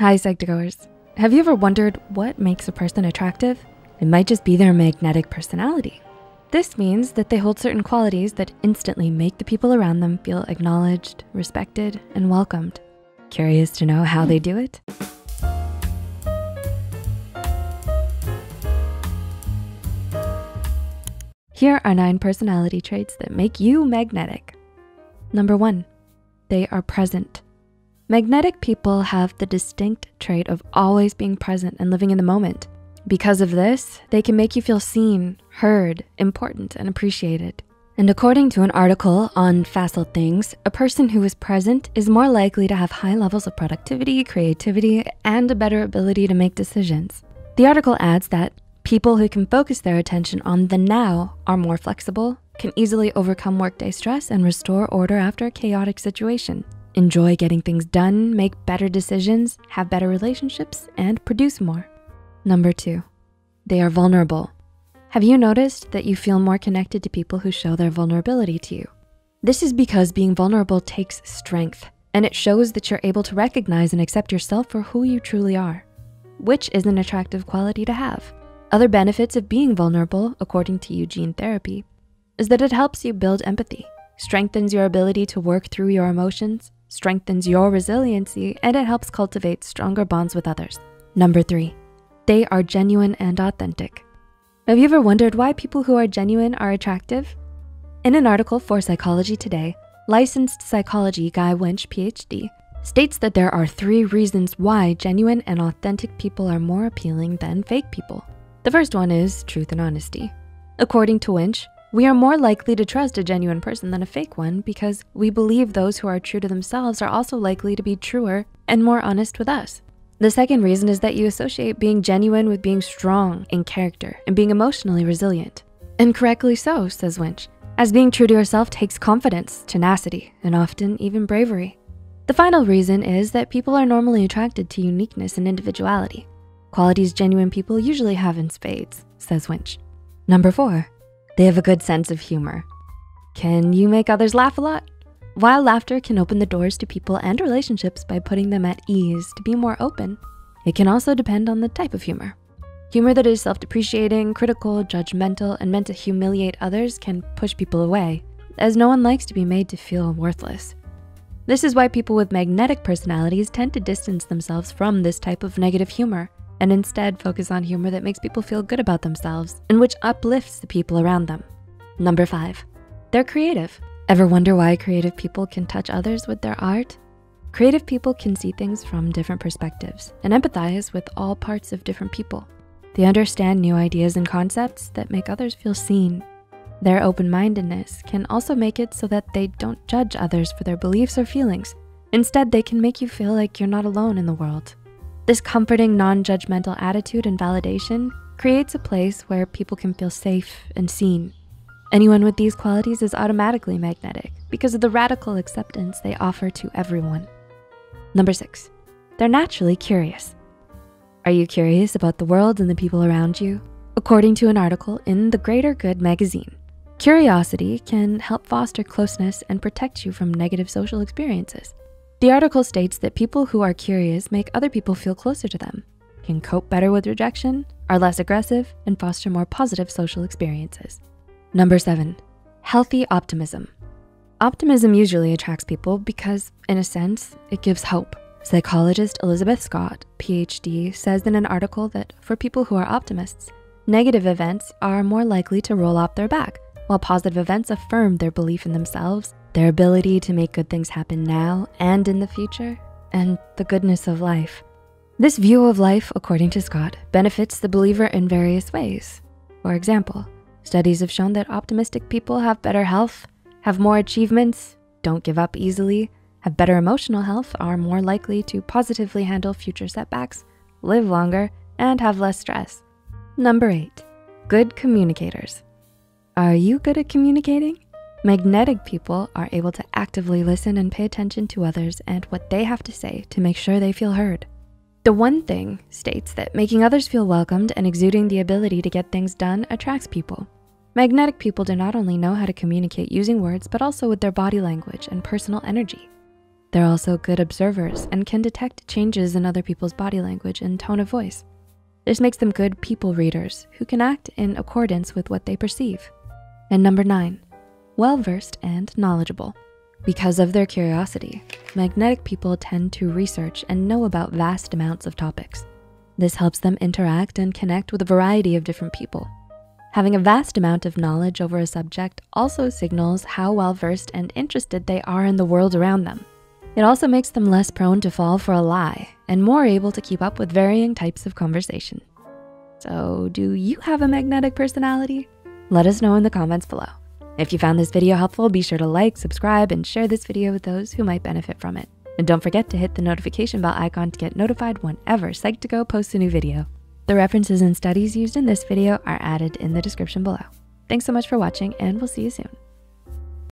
Hi, Psych2Goers. Have you ever wondered what makes a person attractive? It might just be their magnetic personality. This means that they hold certain qualities that instantly make the people around them feel acknowledged, respected, and welcomed. Curious to know how they do it? Here are 9 personality traits that make you magnetic. Number 1, they are present. Magnetic people have the distinct trait of always being present and living in the moment. Because of this, they can make you feel seen, heard, important, and appreciated. And according to an article on Facile Things, a person who is present is more likely to have high levels of productivity, creativity, and a better ability to make decisions. The article adds that people who can focus their attention on the now are more flexible, can easily overcome workday stress, and restore order after a chaotic situation. Enjoy getting things done, make better decisions, have better relationships, and produce more. Number 2, they are vulnerable. Have you noticed that you feel more connected to people who show their vulnerability to you? This is because being vulnerable takes strength, and it shows that you're able to recognize and accept yourself for who you truly are, which is an attractive quality to have. Other benefits of being vulnerable, according to Eugene Therapy, is that it helps you build empathy, strengthens your ability to work through your emotions, strengthens your resiliency, and it helps cultivate stronger bonds with others. Number 3, they are genuine and authentic. Have you ever wondered why people who are genuine are attractive? In an article for Psychology Today, licensed psychology Guy Winch, PhD, states that there are 3 reasons why genuine and authentic people are more appealing than fake people. The first one is truth and honesty. According to Winch, we are more likely to trust a genuine person than a fake one because we believe those who are true to themselves are also likely to be truer and more honest with us. The second reason is that you associate being genuine with being strong in character and being emotionally resilient. And correctly so, says Winch, as being true to yourself takes confidence, tenacity, and often even bravery. The final reason is that people are normally attracted to uniqueness and individuality, qualities genuine people usually have in spades, says Winch. Number 4, they have a good sense of humor. Can you make others laugh a lot? While laughter can open the doors to people and relationships by putting them at ease to be more open, it can also depend on the type of humor. Humor that is self-depreciating, critical, judgmental, and meant to humiliate others can push people away, as no one likes to be made to feel worthless. This is why people with magnetic personalities tend to distance themselves from this type of negative humor and instead focus on humor that makes people feel good about themselves and which uplifts the people around them. Number 5, they're creative. Ever wonder why creative people can touch others with their art? Creative people can see things from different perspectives and empathize with all parts of different people. They understand new ideas and concepts that make others feel seen. Their open-mindedness can also make it so that they don't judge others for their beliefs or feelings. Instead, they can make you feel like you're not alone in the world. This comforting, non-judgmental attitude and validation creates a place where people can feel safe and seen. Anyone with these qualities is automatically magnetic because of the radical acceptance they offer to everyone. Number 6, they're naturally curious. Are you curious about the world and the people around you? According to an article in the Greater Good magazine, curiosity can help foster closeness and protect you from negative social experiences. The article states that people who are curious make other people feel closer to them, can cope better with rejection, are less aggressive, and foster more positive social experiences. Number 7, healthy optimism. Optimism usually attracts people because, in a sense, it gives hope. Psychologist Elizabeth Scott, PhD, says in an article that for people who are optimists, negative events are more likely to roll off their back, while positive events affirm their belief in themselves, their ability to make good things happen now and in the future, and the goodness of life. This view of life, according to Scott, benefits the believer in various ways. For example, studies have shown that optimistic people have better health, have more achievements, don't give up easily, have better emotional health, are more likely to positively handle future setbacks, live longer, and have less stress. Number 8, good communicators. Are you good at communicating? Magnetic people are able to actively listen and pay attention to others and what they have to say to make sure they feel heard. The ONE Thing states that making others feel welcomed and exuding the ability to get things done attracts people. Magnetic people do not only know how to communicate using words, but also with their body language and personal energy. They're also good observers and can detect changes in other people's body language and tone of voice. This makes them good people readers who can act in accordance with what they perceive. And number 9, well-versed and knowledgeable. Because of their curiosity, magnetic people tend to research and know about vast amounts of topics. This helps them interact and connect with a variety of different people. Having a vast amount of knowledge over a subject also signals how well-versed and interested they are in the world around them. It also makes them less prone to fall for a lie and more able to keep up with varying types of conversation. So, do you have a magnetic personality? Let us know in the comments below. If you found this video helpful, be sure to like, subscribe, and share this video with those who might benefit from it. And don't forget to hit the notification bell icon to get notified whenever Psych2Go posts a new video. The references and studies used in this video are added in the description below. Thanks so much for watching, and we'll see you soon.